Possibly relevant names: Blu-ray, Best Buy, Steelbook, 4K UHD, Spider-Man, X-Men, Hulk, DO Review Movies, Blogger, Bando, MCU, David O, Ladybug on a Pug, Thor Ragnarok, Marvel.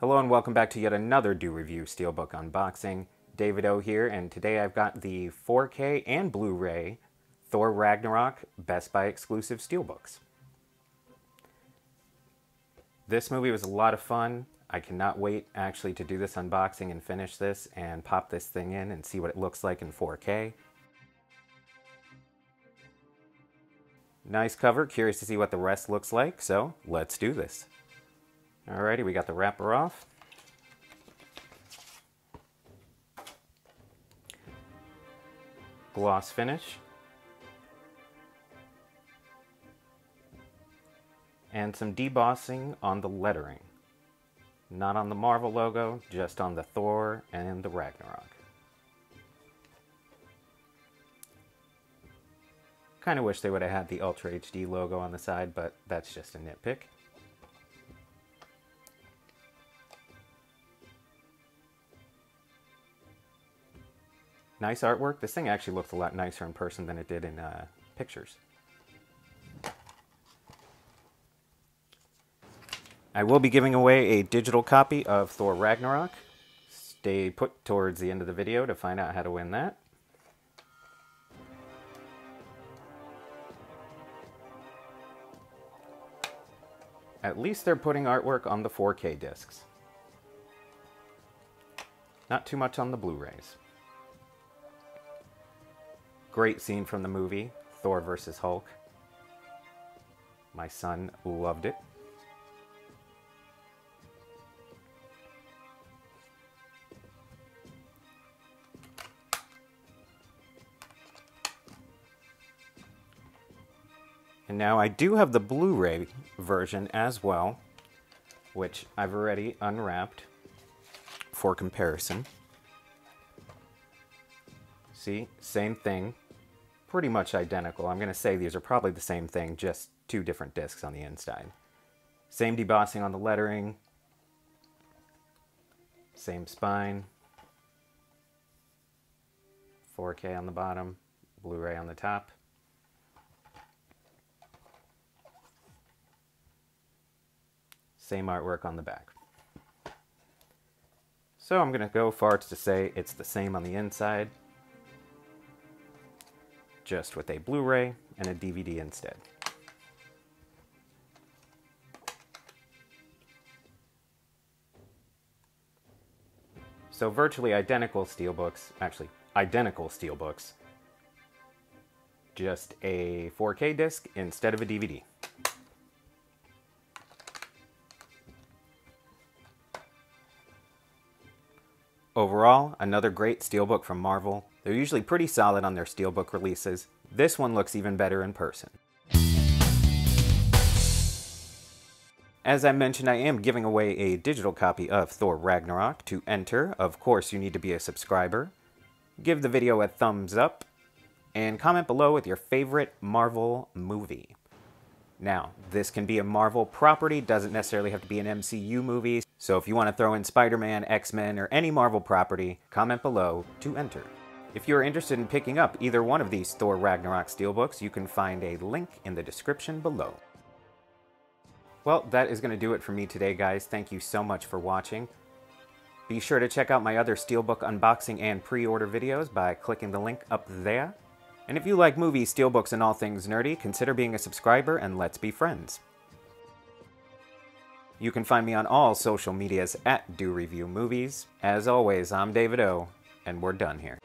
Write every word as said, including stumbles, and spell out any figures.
Hello and welcome back to yet another Do Review Steelbook unboxing. David O here, and today I've got the four K and Blu-ray Thor Ragnarok Best Buy exclusive Steelbooks. This movie was a lot of fun. I cannot wait actually to do this unboxing and finish this and pop this thing in and see what it looks like in four K. Nice cover, curious to see what the rest looks like, so let's do this. Alrighty, we got the wrapper off. Gloss finish. And some debossing on the lettering. Not on the Marvel logo, just on the Thor and the Ragnarok. Kind of wish they would have had the Ultra H D logo on the side, but that's just a nitpick. Nice artwork. This thing actually looks a lot nicer in person than it did in uh, pictures. I will be giving away a digital copy of Thor Ragnarok. Stay put towards the end of the video to find out how to win that. At least they're putting artwork on the four K discs. Not too much on the Blu-rays. Great scene from the movie, Thor versus Hulk. My son loved it. And now I do have the Blu-ray version as well, which I've already unwrapped for comparison. See, same thing. Pretty much identical. I'm going to say these are probably the same thing, just two different discs on the inside. Same debossing on the lettering. Same spine. four K on the bottom, Blu-ray on the top. Same artwork on the back. So I'm going to go far as to say it's the same on the inside, just with a Blu-ray and a D V D instead. So virtually identical Steelbooks, actually identical Steelbooks, just a four K disc instead of a D V D. Overall, another great Steelbook from Marvel. They're usually pretty solid on their Steelbook releases. This one looks even better in person. As I mentioned, I am giving away a digital copy of Thor Ragnarok. To enter, of course, you need to be a subscriber. Give the video a thumbs up, and comment below with your favorite Marvel movie. Now, this can be a Marvel property, doesn't necessarily have to be an M C U movie, so if you want to throw in Spider-Man, X-Men, or any Marvel property, comment below to enter. If you're interested in picking up either one of these Thor Ragnarok Steelbooks, you can find a link in the description below. Well, that is going to do it for me today, guys. Thank you so much for watching. Be sure to check out my other Steelbook unboxing and pre-order videos by clicking the link up there. And if you like movies, Steelbooks, and all things nerdy, consider being a subscriber and let's be friends. You can find me on all social medias at Do Review Movies. As always, I'm David O, and we're done here.